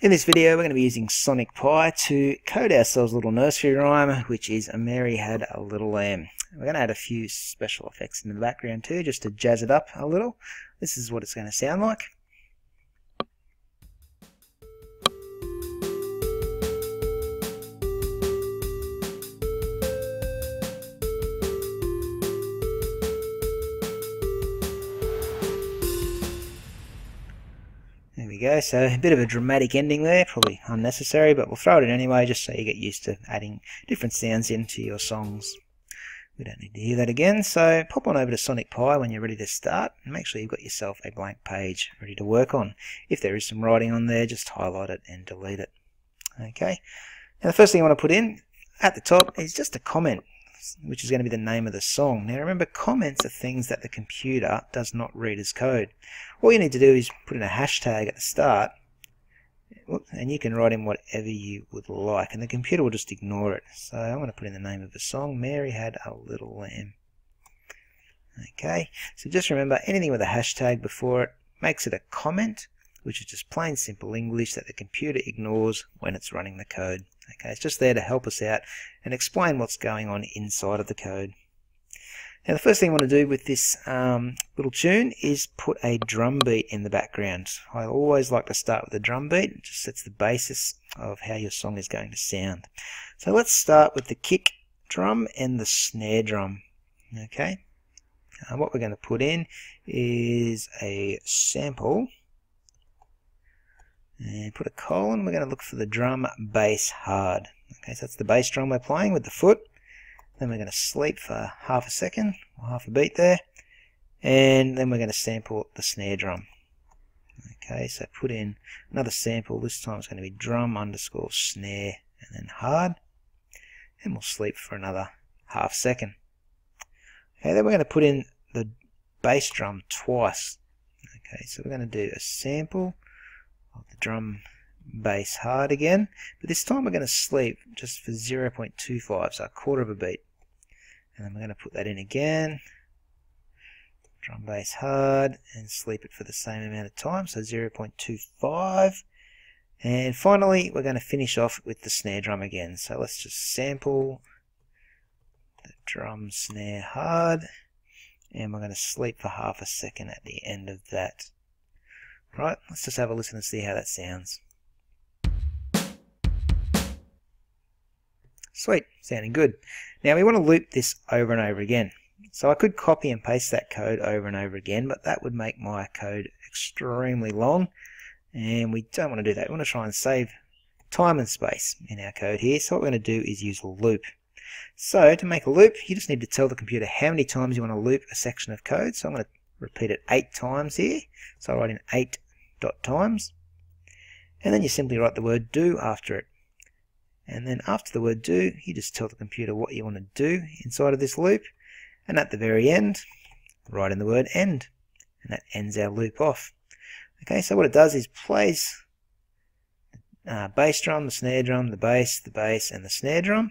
In this video we're going to be using Sonic Pi to code ourselves a little nursery rhyme, which is Mary Had a Little Lamb. We're going to add a few special effects in the background too, just to jazz it up a little. This is what it's going to sound like. Go, so a bit of a dramatic ending there, probably unnecessary, but we'll throw it in anyway just so you get used to adding different sounds into your songs. We don't need to hear that again, so pop on over to Sonic Pi when you're ready to start and make sure you've got yourself a blank page ready to work on. If there is some writing on there, just highlight it and delete it. Okay, now the first thing I want to put in at the top is just a comment, which is going to be the name of the song. Now remember, comments are things that the computer does not read as code. All you need to do is put in a hashtag at the start, and you can write in whatever you would like, and the computer will just ignore it. So I'm going to put in the name of the song, Mary Had a Little Lamb. Okay, so just remember, anything with a hashtag before it makes it a comment, which is just plain simple English that the computer ignores when it's running the code. Okay, it's just there to help us out and explain what's going on inside of the code. Now the first thing I want to do with this little tune is put a drum beat in the background. I always like to start with a drum beat. It just sets the basis of how your song is going to sound. So let's start with the kick drum and the snare drum. Okay, what we're going to put in is a sample. And put a colon, we're going to look for the drum bass hard. Okay, so that's the bass drum we're playing with the foot. Then we're going to sleep for half a second, or half a beat there. And then we're going to sample the snare drum. Okay, so put in another sample. This time it's going to be drum underscore snare and then hard. And we'll sleep for another half second. Okay, then we're going to put in the bass drum twice. Okay, so we're going to do a sample. The drum bass hard again, but this time we're going to sleep just for 0.25, so a quarter of a beat, and then we're going to put that in again, drum bass hard, and sleep it for the same amount of time, so 0.25, and finally we're going to finish off with the snare drum again. So let's just sample the drum snare hard, and we're going to sleep for half a second at the end of that. Right, let's just have a listen and see how that sounds. Sweet, sounding good. Now we want to loop this over and over again. So I could copy and paste that code over and over again, but that would make my code extremely long, and we don't want to do that. We want to try and save time and space in our code here. So what we're going to do is use a loop. So to make a loop, you just need to tell the computer how many times you want to loop a section of code. So I'm going to repeat it 8 times here, so I write in 8 dot times, and then you simply write the word do after it, and then after the word do you just tell the computer what you want to do inside of this loop, and at the very end write in the word end, and that ends our loop off. Okay, so what it does is plays bass drum, the snare drum, the bass and the snare drum,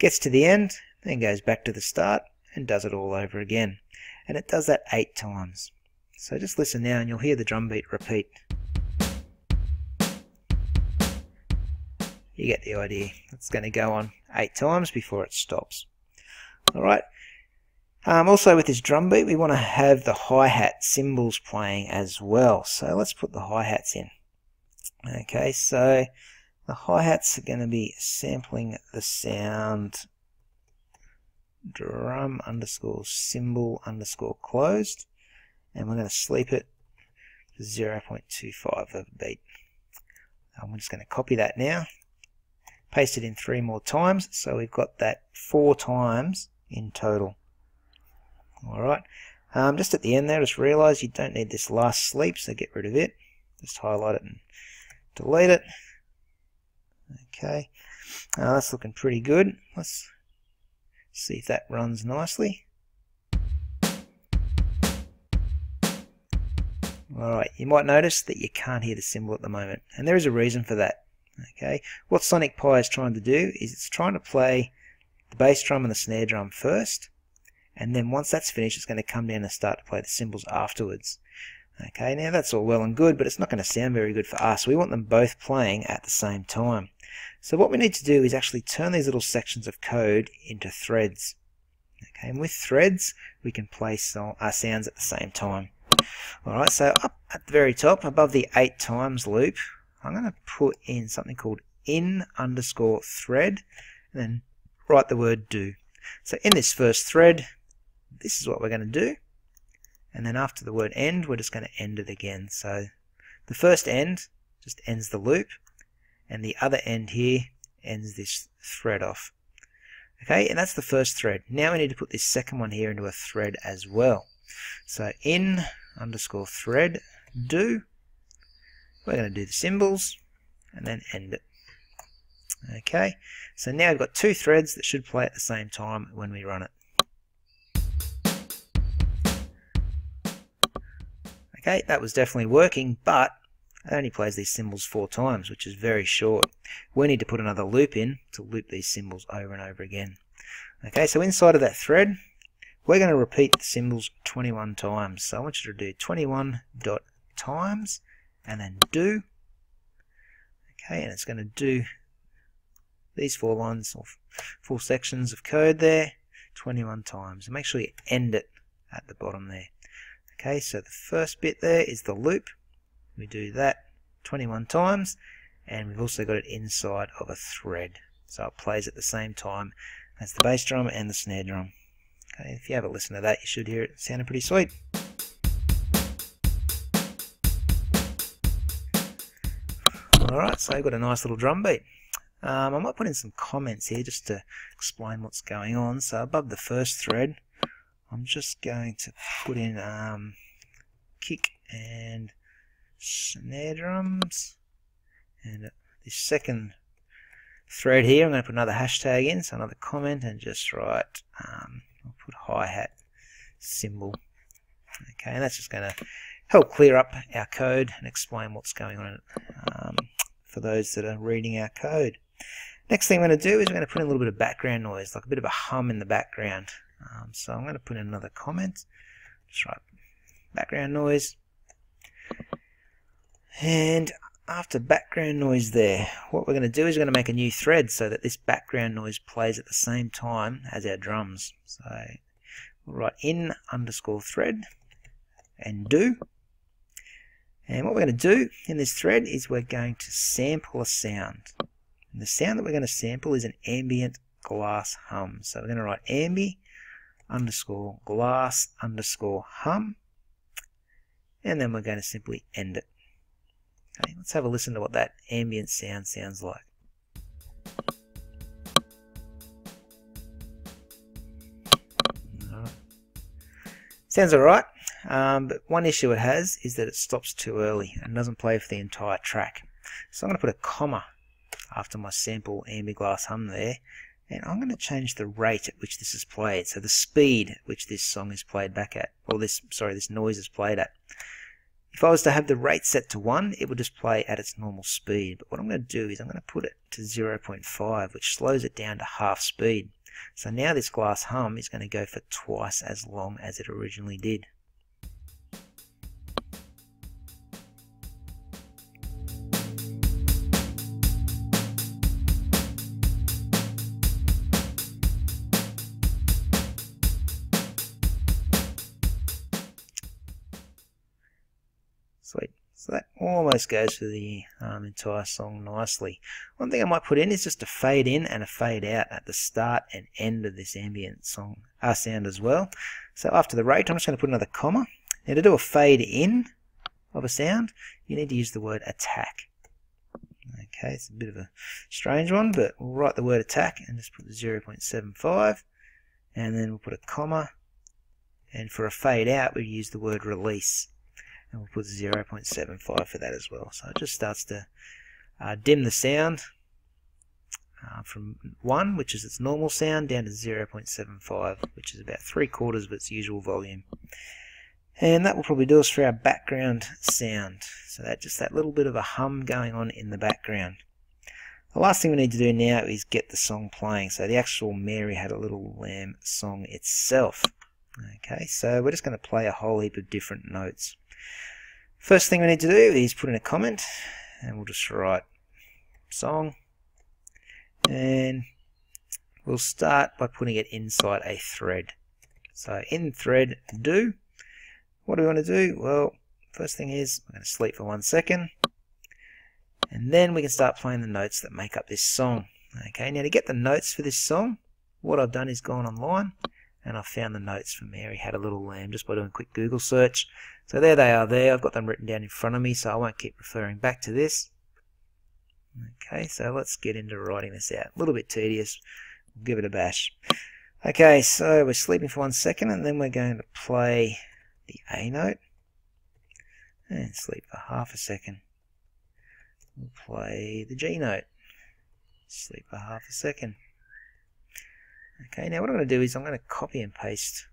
gets to the end, then goes back to the start and does it all over again. And it does that 8 times. So just listen now and you'll hear the drum beat repeat. You get the idea. It's going to go on 8 times before it stops. Alright. Also with this drum beat we want to have the hi-hat cymbals playing as well. So let's put the hi-hats in. Okay, so the hi-hats are going to be sampling the sound drum underscore cymbal underscore closed, and we're going to sleep it to 0.25 of a beat. I'm just going to copy that now, paste it in 3 more times, so we've got that 4 times in total. Alright, just at the end there, just realize you don't need this last sleep, so get rid of it, just highlight it and delete it. Okay, that's looking pretty good. Let's see if that runs nicely. Alright, you might notice that you can't hear the cymbal at the moment, and there is a reason for that. Okay, what Sonic Pi is trying to do is it's trying to play the bass drum and the snare drum first, and then once that's finished it's going to come down and start to play the cymbals afterwards. Okay, now that's all well and good, but it's not going to sound very good for us. We want them both playing at the same time. So what we need to do is actually turn these little sections of code into threads. Okay, and with threads, we can play our sounds at the same time. Alright, so up at the very top, above the 8 times loop, I'm going to put in something called in_thread, and then write the word do. So in this first thread, this is what we're going to do. And then after the word end, we're just going to end it again. So the first end just ends the loop, and the other end here ends this thread off. Okay, and that's the first thread. Now we need to put this second one here into a thread as well. So in_thread do, we're going to do the symbols, and then end it. Okay, so now we've got 2 threads that should play at the same time when we run it. Okay, that was definitely working, but it only plays these symbols 4 times, which is very short. We need to put another loop in to loop these symbols over and over again. Okay, so inside of that thread, we're going to repeat the symbols 21 times. So I want you to do 21.times and then do. Okay, and it's going to do these 4 lines or 4 sections of code there 21 times. And make sure you end it at the bottom there. Okay, so the first bit there is the loop. We do that 21 times, and we've also got it inside of a thread. So it plays at the same time as the bass drum and the snare drum. Okay, if you have a listen to that, you should hear it sounding pretty sweet. Alright, so I've got a nice little drum beat. I might put in some comments here just to explain what's going on. So above the first thread, I'm just going to put in kick and snare drums, and this second thread here I'm going to put another hashtag in, so another comment, and just write I'll put hi-hat symbol. Okay, and that's just going to help clear up our code and explain what's going on in it, for those that are reading our code. Next thing I'm going to do is we're going to put in a little bit of background noise, like a bit of a hum in the background. So I'm going to put in another comment, just write background noise, and after background noise there, what we're going to do is we're going to make a new thread so that this background noise plays at the same time as our drums. So we'll write in_thread and do, and what we're going to do in this thread is we're going to sample a sound, and the sound that we're going to sample is an ambient glass hum. So we're going to write ambi_glass_hum, and then we're going to simply end it. Okay, let's have a listen to what that ambient sound sounds like. All right. Sounds alright, but one issue it has is that it stops too early and doesn't play for the entire track. So I'm going to put a comma after my sample ambiglass hum there, and I'm going to change the rate at which this is played, so the speed at which this song is played back at, or this noise is played at. If I was to have the rate set to 1, it would just play at its normal speed, but what I'm going to do is I'm going to put it to 0.5, which slows it down to half speed. So now this glass hum is going to go for twice as long as it originally did. Sweet. So that almost goes for the entire song nicely. One thing I might put in is just a fade in and a fade out at the start and end of this ambient sound as well. So after the rate, I'm just going to put another comma. Now to do a fade in of a sound, you need to use the word attack. Okay, it's a bit of a strange one, but we'll write the word attack and just put 0.75, and then we'll put a comma. And for a fade out, we'll use the word release. And we'll put 0.75 for that as well. So it just starts to dim the sound from 1, which is its normal sound, down to 0.75, which is about 3/4 of its usual volume. And that will probably do us for our background sound. So that just that little bit of a hum going on in the background. The last thing we need to do now is get the song playing. So the actual Mary Had a Little Lamb song itself. Okay, so we're just going to play a whole heap of different notes. First thing we need to do is put in a comment, and we'll just write song, and we'll start by putting it inside a thread. So in thread do, what do we want to do? Well, first thing is we're going to sleep for 1 second, and then we can start playing the notes that make up this song. Okay, now to get the notes for this song, what I've done is gone online and I found the notes for Mary Had a Little Lamb just by doing a quick Google search. So there they are there. I've got them written down in front of me, so I won't keep referring back to this. Okay, so let's get into writing this out. A little bit tedious. We'll give it a bash. Okay, so we're sleeping for 1 second, and then we're going to play the A note. And sleep for half a second. We'll play the G note. Sleep for half a second. Okay, now what I'm going to do is I'm going to copy and paste.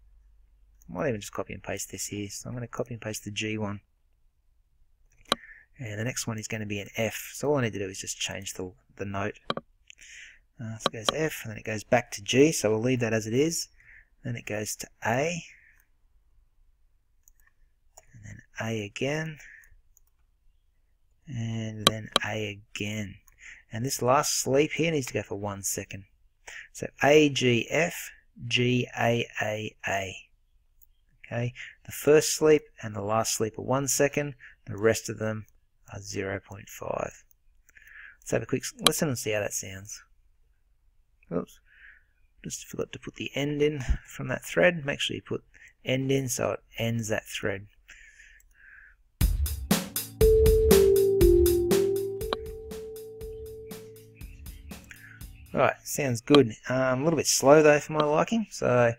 I might even just copy and paste this here. So I'm going to copy and paste the G one. And the next one is going to be an F. So all I need to do is just change the note. So it goes F, and then it goes back to G. So we'll leave that as it is. Then it goes to A. And then A again. And then A again. And this last sleep here needs to go for 1 second. So A, G, F, G, A. Okay, the first sleep and the last sleep are 1 second. The rest of them are 0.5. Let's have a quick listen and see how that sounds. Oops, just forgot to put the end in from that thread. Make sure you put end in so it ends that thread. Alright, sounds good. A little bit slow though for my liking, so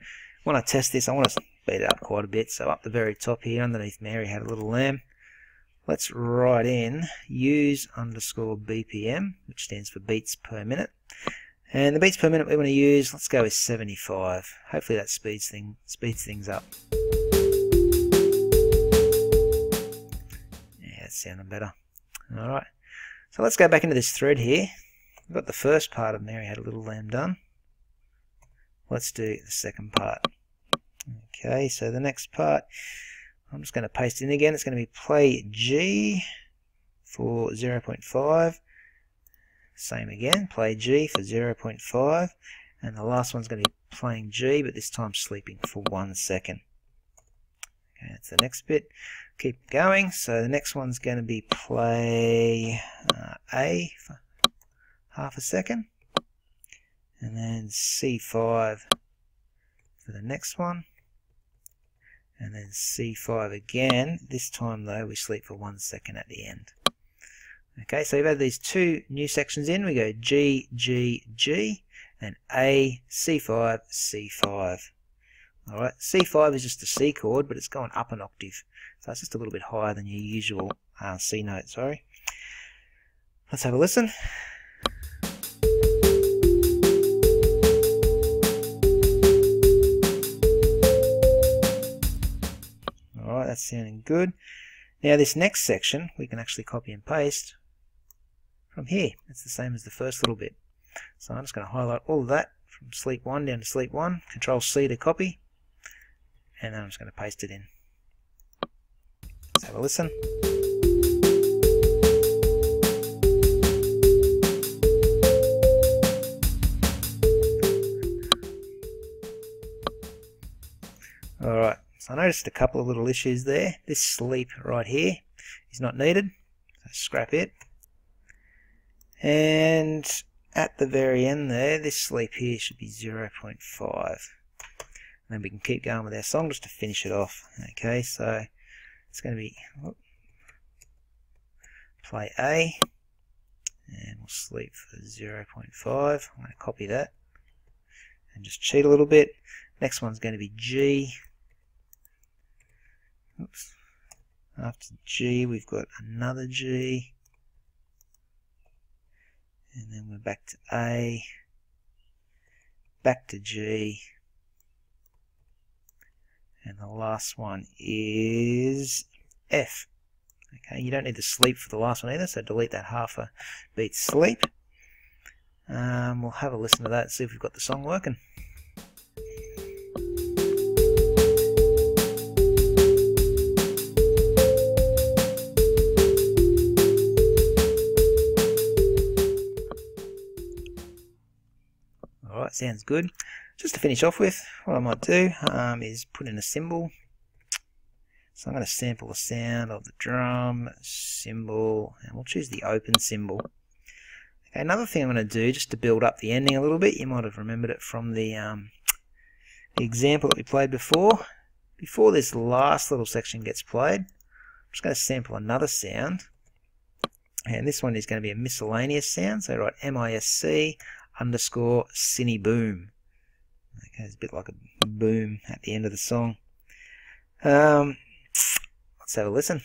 when I test this I want to speed it up quite a bit. So up the very top here underneath Mary Had a Little Lamb, let's write in use_BPM, which stands for beats per minute. And the beats per minute we want to use, let's go with 75. Hopefully that speeds things up. Yeah, that's sounding better. Alright, so let's go back into this thread here. We've got the first part of Mary Had a Little Lamb done. Let's do the second part. Okay, so the next part, I'm just going to paste in again. It's going to be play G for 0.5. Same again, play G for 0.5. And the last one's going to be playing G, but this time sleeping for 1 second. Okay, that's the next bit. Keep going. So the next one's going to be play A for half a second, and then C5 for the next one, and then C5 again. This time though we sleep for 1 second at the end. Okay, so we've added these two new sections in. We go G, G, G, and A, C5, C5. Alright, C5 is just the C chord, but it's going up an octave, so it's just a little bit higher than your usual C note, sorry. Let's have a listen. Sounding good. Now this next section we can actually copy and paste from here. It's the same as the first little bit. So I'm just going to highlight all of that from sleep 1 down to sleep 1, control C to copy, and then I'm just going to paste it in. Let's have a listen. Alright, I noticed a couple of little issues there. This sleep right here is not needed, so scrap it. And at the very end there, this sleep here should be 0.5. And then we can keep going with our song just to finish it off. Okay, so it's going to be play A, and we'll sleep for 0.5. I'm going to copy that and just cheat a little bit. Next one's going to be G. Oops. After G we've got another G, and then we're back to A, back to G, and the last one is F. Okay, you don't need the sleep for the last one either, so delete that half a beat sleep. We'll have a listen to that and see if we've got the song working. sounds good. Just to finish off with, what I might do is put in a cymbal. So I'm going to sample the sound of the drum, cymbal, and we'll choose the open cymbal. Okay, another thing I'm going to do, just to build up the ending a little bit, you might have remembered it from the example that we played before. Before this last little section gets played, I'm just going to sample another sound. And this one is going to be a miscellaneous sound, so write MISC_cine boom. Okay, it's a bit like a boom at the end of the song. Let's have a listen.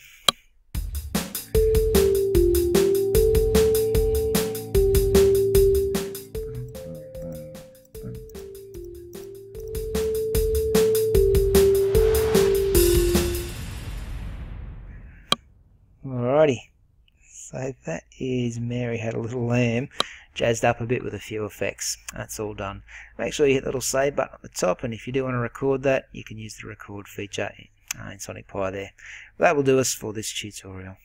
Alrighty, so that is Mary Had a Little Lamb, jazzed up a bit with a few effects. That's all done. Make sure you hit the little save button at the top, and if you do want to record that, you can use the record feature in Sonic Pi there. That will do us for this tutorial.